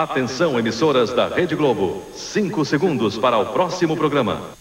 Atenção, emissoras da Rede Globo. 5 segundos para o próximo programa.